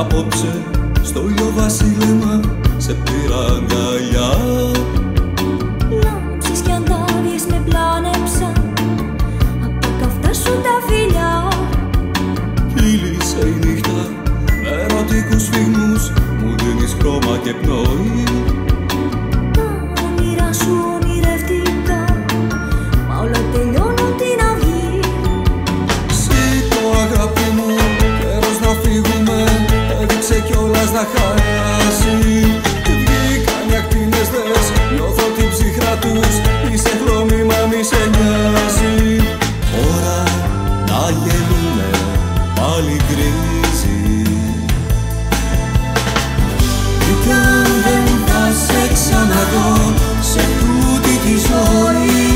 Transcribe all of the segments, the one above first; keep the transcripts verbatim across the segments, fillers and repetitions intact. Απόψε στο ήλιο βασίλεμα σε πήρα αγκαλιά. Λάμψεις κι αντάρειες με πλάνεψαν από τα αυτά σου τα φιλιά. Κύλησε η νύχτα με ερωτικούς φυγμούς, μου δίνεις χρώμα και πνοή. Τα όνειρά σου ονειρεύτηκα, μα όλα τελειώνω την αυγή. Σήκω αγάπη μου, καιρός να φύγουμε, έδειξε κιόλας να χάσει. Τι βγήκαν οι ακτίνες δες, νιώθω την ψυχρά τους, είσαι χρώμη μα μη σε νοιάζει. Ώρα να γελούμε, πάλι γκρίζει. Κι αν δεν θα σε ξαναδώ σε τούτη τη ζωή,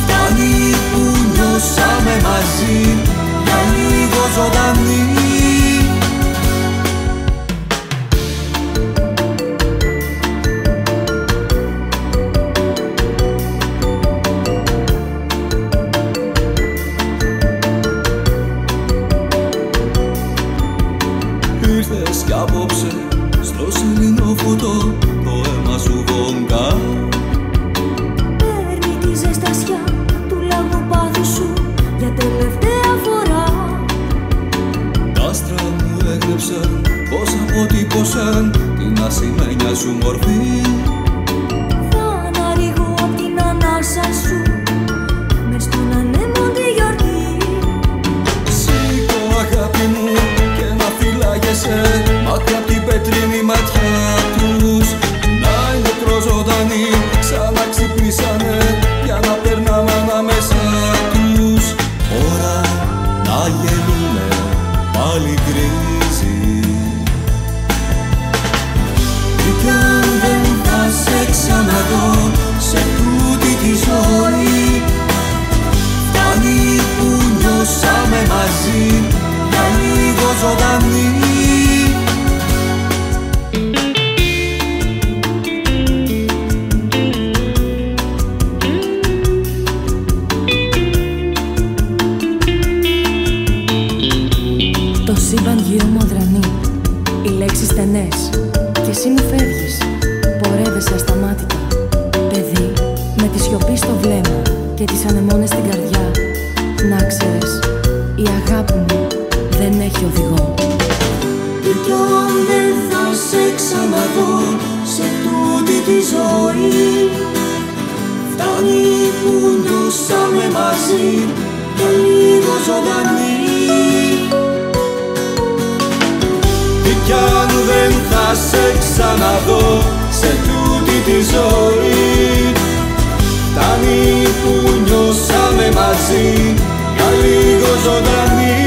φτάνει που νιώσαμε μαζί για λίγο ζωντανή. Ήρθες κι απόψε στο σελήνο φωτό, το αίμα σου βογγά. Παίρνει τη ζεστασιά του λαού πάθου σου για τελευταία φορά. Τα άστρα μου έγκλεψαν πως αποτύπωσαν την ασημένια σου μορφή. Θα αναρριγώ απ' την ανάσα σου μες στον ανέμο τη γιορτή. Σήκω αγάπη μου και να φυλάγεσαι μακριά απ' την πετρινή ματιά τους. Να είναι τροζωντανοί, ξανά ξυπνήσανε για να περνάμε ανάμεσα τους. Ώρα να γελούμε, πάλι γκρίζει. Κι αν δεν θα σε ξαναδώ σε τούτη τη ζωή, φτάνει που νιώσαμε μαζί για λίγο ζωντανή. Το σύμπαν γύρω μου αδρανεί, οι λέξεις στενές, κι εσύ μου φεύγεις, πορεύεσαι ασταμάτητα. Παιδί, με τη σιωπή στο βλέμμα και τις ανεμόνες στην καρδιά, να ξέρεις, η αγάπη μου δεν έχει οδηγό. Και κι αν δεν θα σε ξαναδώ σε τούτη τη ζωή, φτάνει που νιώσαμε μαζί και λίγο ζωντανή. Κι αν δεν θα σε ξαναδώ σε τούτη τη ζωή, φτάνει που νιώσαμε μαζί για λίγο ζωντανή.